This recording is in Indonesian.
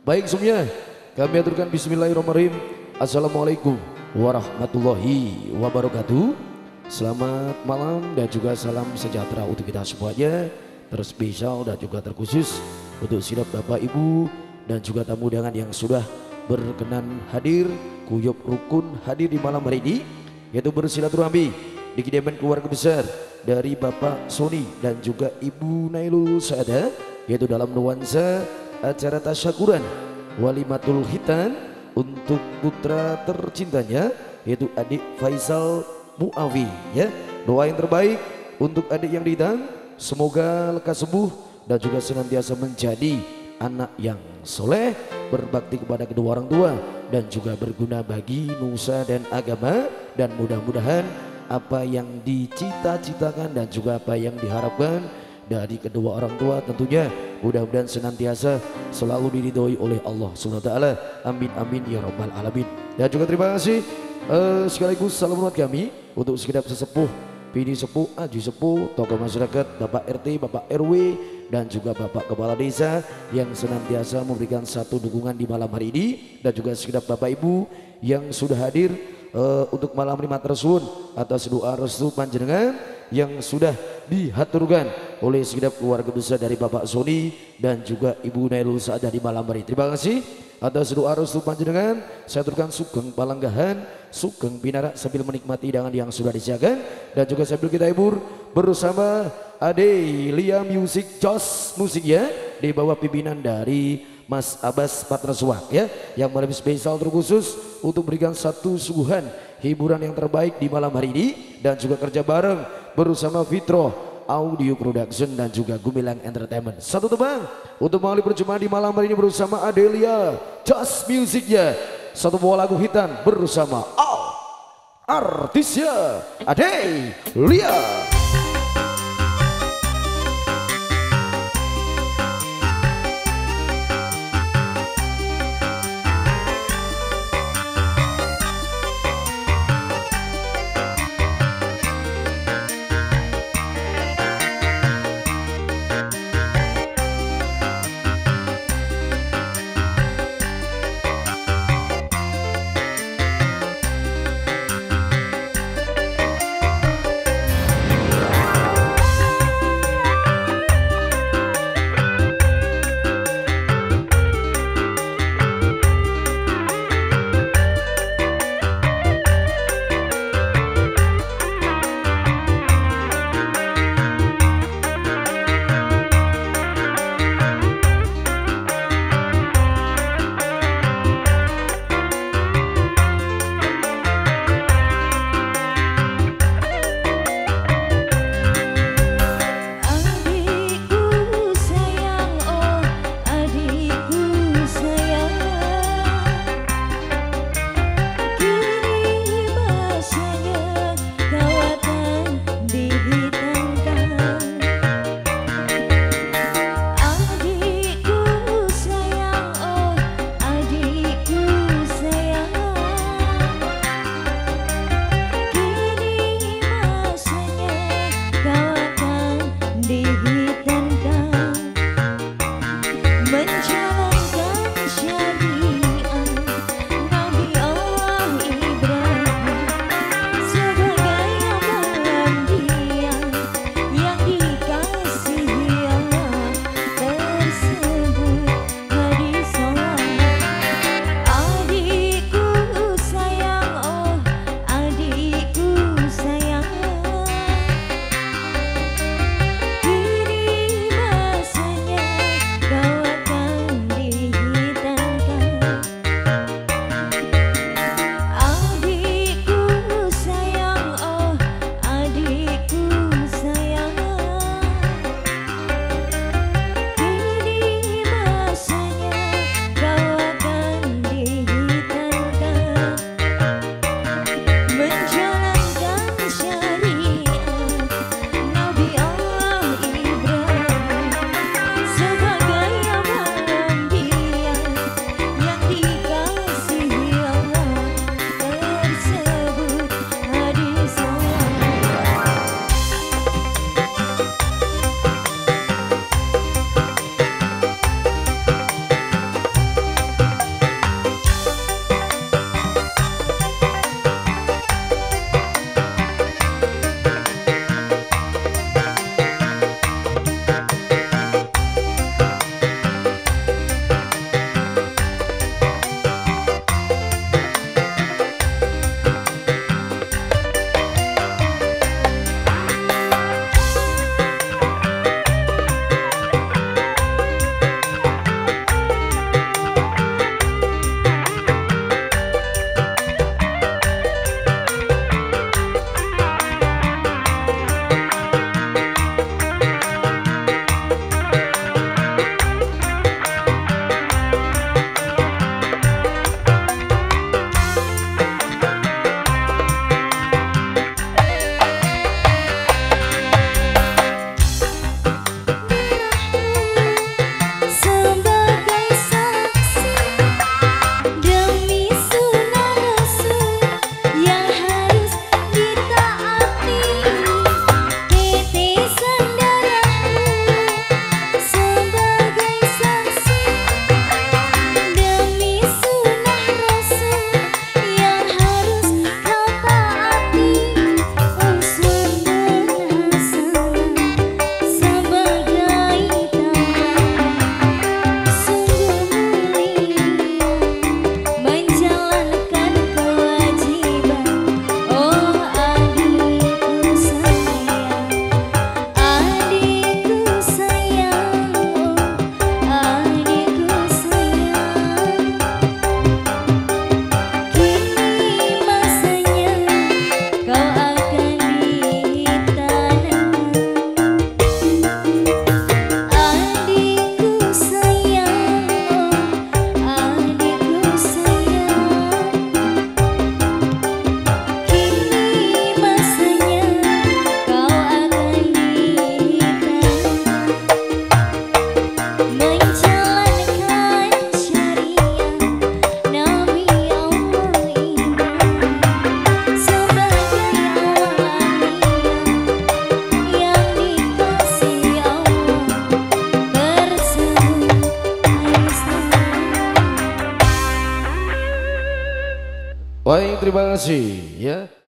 Baik semuanya, kami aturkan bismillahirrahmanirrahim. Assalamualaikum warahmatullahi wabarakatuh. Selamat malam dan juga salam sejahtera untuk kita semuanya. Terspesial dan juga terkhusus untuk sidap Bapak Ibu dan juga tamu undangan yang sudah berkenan hadir, kuyup rukun hadir di malam hari ini, yaitu bersilaturahmi di kediaman keluarga besar dari Bapak Sony dan juga Ibu Nailul Saada, yaitu dalam nuansa acara tasyakuran walimatul khitan untuk putra tercintanya, yaitu adik Faisal Muawi, ya. Doa yang terbaik untuk adik yang dihitan, semoga lekas sembuh dan juga senantiasa menjadi anak yang soleh, berbakti kepada kedua orang tua dan juga berguna bagi nusa dan agama, dan mudah-mudahan apa yang dicita-citakan dan juga apa yang diharapkan dari kedua orang tua tentunya mudah-mudahan senantiasa selalu diridhoi oleh Allah SWT. Amin amin ya rabbal alamin. Dan juga terima kasih sekaligus salam hormat kami untuk sekedar sesepuh, Pini Sepuh, Aji Sepuh, tokoh masyarakat, Bapak RT, Bapak RW, dan juga Bapak Kepala Desa yang senantiasa memberikan satu dukungan di malam hari ini, dan juga sekedar Bapak Ibu yang sudah hadir untuk malam ini matur suwun atas doa restu panjenengan yang sudah dihaturkan oleh sekedar keluarga besar dari Bapak Sony dan juga Ibu Nailul Saada di malam hari. Terima kasih atas doa restu panjenengan, saya aturkan sugeng palenggahan, sugeng pinarak sambil menikmati hidangan yang sudah disiapkan, dan juga sambil kita hibur bersama Adelia Music Joss musiknya di bawah pimpinan dari Mas Abbas Patraswak, ya, yang lebih spesial terkhusus untuk berikan satu suguhan hiburan yang terbaik di malam hari ini, dan juga kerja bareng bersama Fitro Audio Production dan juga Gumilang Entertainment. Satu tebang untuk mengawali perjumpaan di malam hari ini bersama Adelia Jazz Musicnya. Satu buah lagu hitan bersama artisnya Adelia. Baik, terima kasih ya.